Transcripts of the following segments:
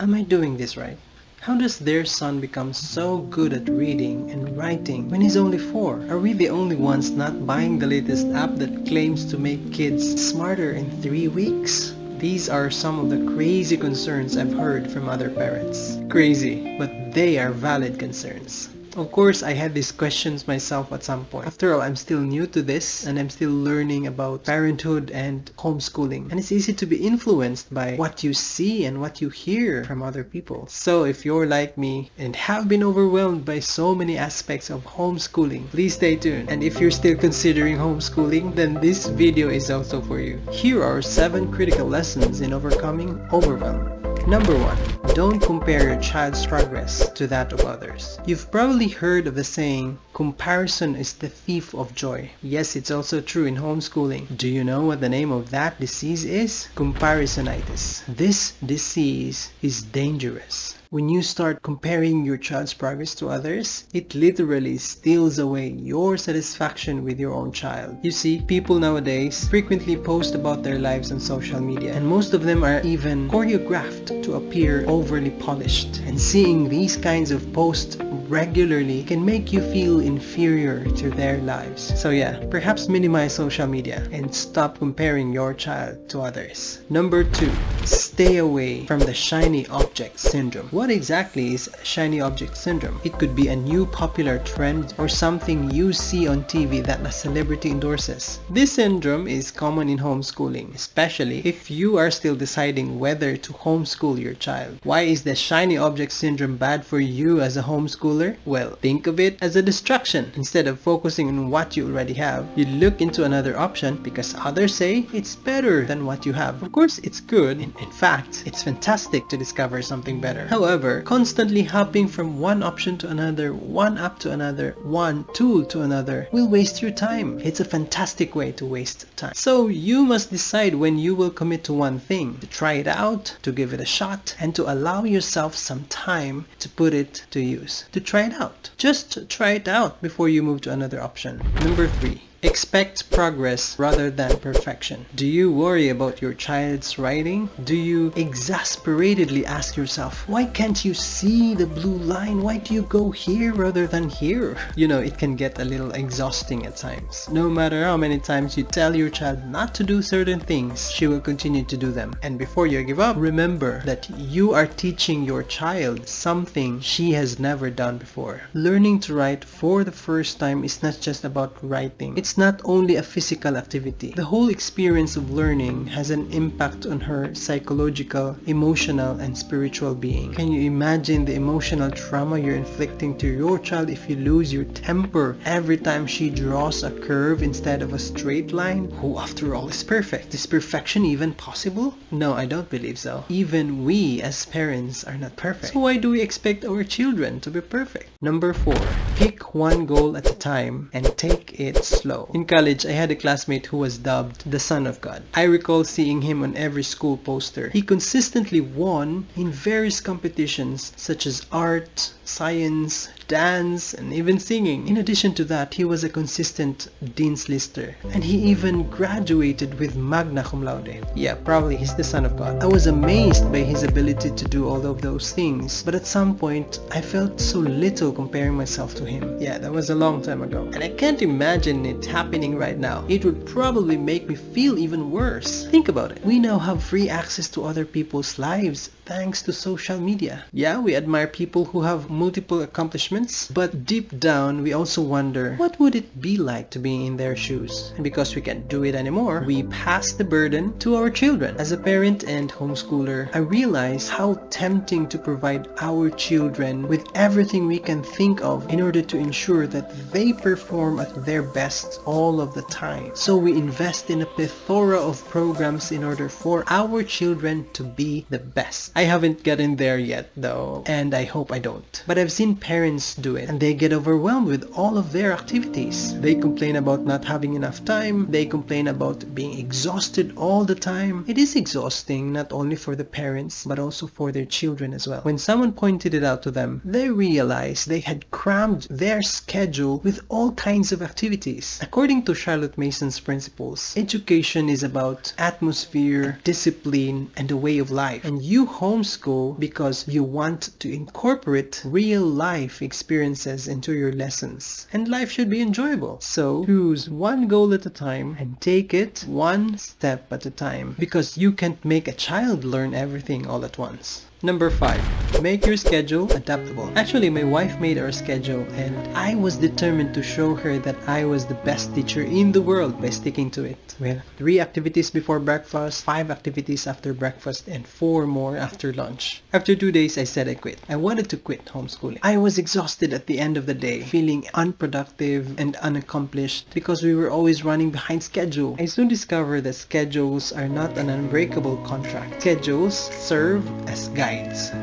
Am I doing this right? How does their son become so good at reading and writing when he's only 4? Are we the only ones not buying the latest app that claims to make kids smarter in 3 weeks? These are some of the crazy concerns I've heard from other parents. Crazy, but they are valid concerns. Of course, I had these questions myself at some point. After all, I'm still new to this and I'm still learning about parenthood and homeschooling. And it's easy to be influenced by what you see and what you hear from other people. So if you're like me and have been overwhelmed by so many aspects of homeschooling, please stay tuned. And if you're still considering homeschooling, then this video is also for you. Here are 7 critical lessons in overcoming overwhelm. Number 1. Don't compare your child's progress to that of others. You've probably heard of the saying, comparison is the thief of joy. Yes, it's also true in homeschooling. Do you know what the name of that disease is? Comparisonitis. This disease is dangerous. When you start comparing your child's progress to others, it literally steals away your satisfaction with your own child. You see, people nowadays frequently post about their lives on social media, and most of them are even choreographed to appear overly polished. And seeing these kinds of posts regularly can make you feel inferior to their lives. So yeah, perhaps minimize social media and stop comparing your child to others. Number 2, stay away from the shiny object syndrome. What exactly is shiny object syndrome? It could be a new popular trend or something you see on TV that a celebrity endorses. This syndrome is common in homeschooling, especially if you are still deciding whether to homeschool your child. Why is the shiny object syndrome bad for you as a homeschooler? Well, think of it as a distraction. Instead of focusing on what you already have, you look into another option because others say it's better than what you have. Of course, it's good. In fact, it's fantastic to discover something better. However, constantly hopping from one option to another, one app to another, one tool to another will waste your time. It's a fantastic way to waste time. So you must decide when you will commit to one thing, to try it out, to give it a shot, and to allow yourself some time to put it to use, to try it out. Just try it out before you move to another option. Number 3. Expect progress rather than perfection. Do you worry about your child's writing? Do you exasperatedly ask yourself, why can't you see the blue line? Why do you go here rather than here? You know, it can get a little exhausting at times. No matter how many times you tell your child not to do certain things, she will continue to do them. And before you give up, remember that you are teaching your child something she has never done before. Learning to write for the first time is not just about writing. It's not only a physical activity. The whole experience of learning has an impact on her psychological, emotional, and spiritual being. Can you imagine the emotional trauma you're inflicting to your child if you lose your temper every time she draws a curve instead of a straight line? Who, after all, is perfect? Is perfection even possible? No, I don't believe so. Even we as parents are not perfect. So why do we expect our children to be perfect? Number 4. Pick one goal at a time and take it slow. In college, I had a classmate who was dubbed the Son of God. I recall seeing him on every school poster. He consistently won in various competitions such as art, science, dance, and even singing. In addition to that, he was a consistent Dean's Lister, and he even graduated with magna cum laude. Yeah, probably he's the Son of God. I was amazed by his ability to do all of those things, but at some point, I felt so little comparing myself to him. Yeah, that was a long time ago, and I can't imagine it happening right now. It would probably make me feel even worse. Think about it. We now have free access to other people's lives thanks to social media. Yeah, we admire people who have multiple accomplishments, but deep down we also wonder, what would it be like to be in their shoes? And because we can't do it anymore, we pass the burden to our children. As a parent and homeschooler, I realize how tempting to provide our children with everything we can think of in order to ensure that they perform at their best all of the time. So we invest in a plethora of programs in order for our children to be the best. I haven't gotten there yet though, and I hope I don't. But I've seen parents do it, and they get overwhelmed with all of their activities. They complain about not having enough time. They complain about being exhausted all the time. It is exhausting not only for the parents, but also for their children as well. When someone pointed it out to them, they realized they had crammed their schedule with all kinds of activities. According to Charlotte Mason's principles, education is about atmosphere, discipline, and a way of life. And you homeschool because you want to incorporate real life experiences into your lessons, and life should be enjoyable. So choose one goal at a time and take it one step at a time, because you can't make a child learn everything all at once. Number 5. Make your schedule adaptable. Actually, my wife made our schedule, and I was determined to show her that I was the best teacher in the world by sticking to it. We have 3 activities before breakfast, 5 activities after breakfast, and 4 more after lunch. After 2 days, I said I quit. I wanted to quit homeschooling. I was exhausted at the end of the day, feeling unproductive and unaccomplished because we were always running behind schedule. I soon discovered that schedules are not an unbreakable contract. Schedules serve as guides.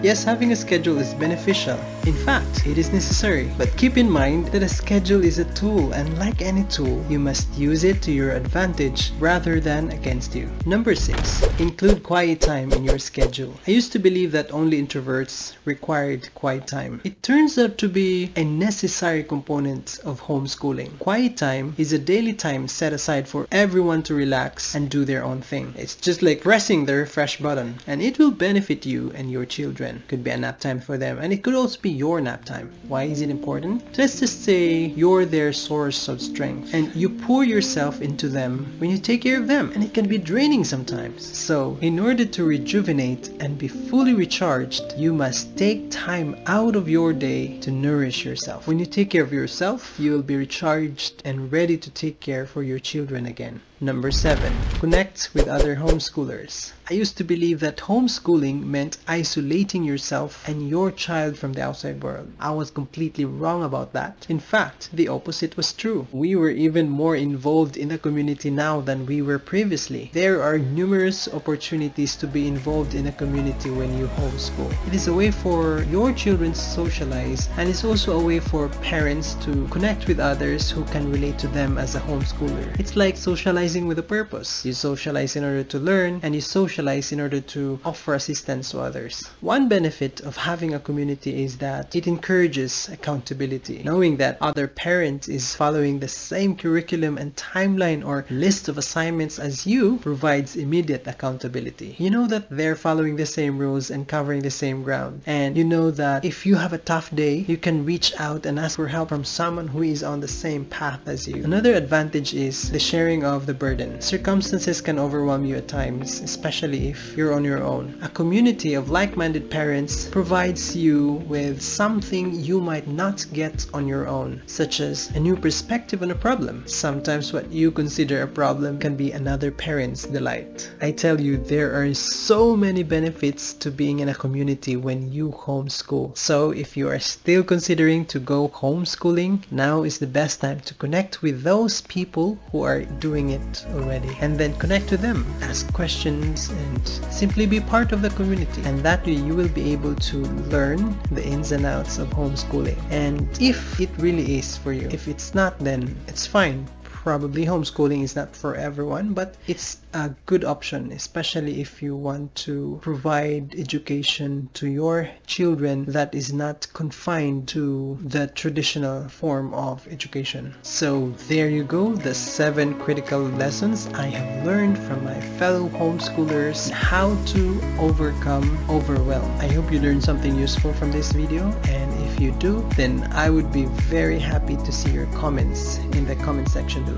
Yes, having a schedule is beneficial. In fact, it is necessary. But keep in mind that a schedule is a tool, and like any tool, you must use it to your advantage rather than against you. Number 6. Include quiet time in your schedule. I used to believe that only introverts required quiet time. It turns out to be a necessary component of homeschooling. Quiet time is a daily time set aside for everyone to relax and do their own thing. It's just like pressing the refresh button, and it will benefit you and your children. Could be a nap time for them, and it could also be your nap time. Why is it important? Let's just say you're their source of strength, and you pour yourself into them when you take care of them, and it can be draining sometimes. So in order to rejuvenate and be fully recharged, you must take time out of your day to nourish yourself. When you take care of yourself, you will be recharged and ready to take care for your children again. Number 7. Connect with other homeschoolers. I used to believe that homeschooling meant isolating yourself and your child from the outside world. I was completely wrong about that. In fact, the opposite was true. We were even more involved in the community now than we were previously. There are numerous opportunities to be involved in a community when you homeschool. It is a way for your children to socialize, and it's also a way for parents to connect with others who can relate to them as a homeschooler. It's like socializing with a purpose. You socialize in order to learn, and you socialize in order to offer assistance to others. One benefit of having a community is that it encourages accountability. Knowing that other parent is following the same curriculum and timeline or list of assignments as you provides immediate accountability. You know that they're following the same rules and covering the same ground, and you know that if you have a tough day, you can reach out and ask for help from someone who is on the same path as you. Another advantage is the sharing of the burden. Circumstances can overwhelm you at times, especially if you're on your own. A community of like-minded parents provides you with something you might not get on your own, such as a new perspective on a problem. Sometimes what you consider a problem can be another parent's delight. I tell you, there are so many benefits to being in a community when you homeschool. So if you are still considering to go homeschooling, now is the best time to connect with those people who are doing it already, and then connect to them, ask questions, and simply be part of the community. And that way you will be able to learn the ins and outs of homeschooling, and if it really is for you. If it's not, then it's fine. Probably homeschooling is not for everyone, but it's a good option, especially if you want to provide education to your children that is not confined to the traditional form of education. So there you go, the 7 critical lessons I have learned from my fellow homeschoolers, how to overcome overwhelm. I hope you learned something useful from this video, and if you do, then I would be very happy to see your comments in the comment section below.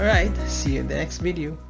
Alright, see you in the next video.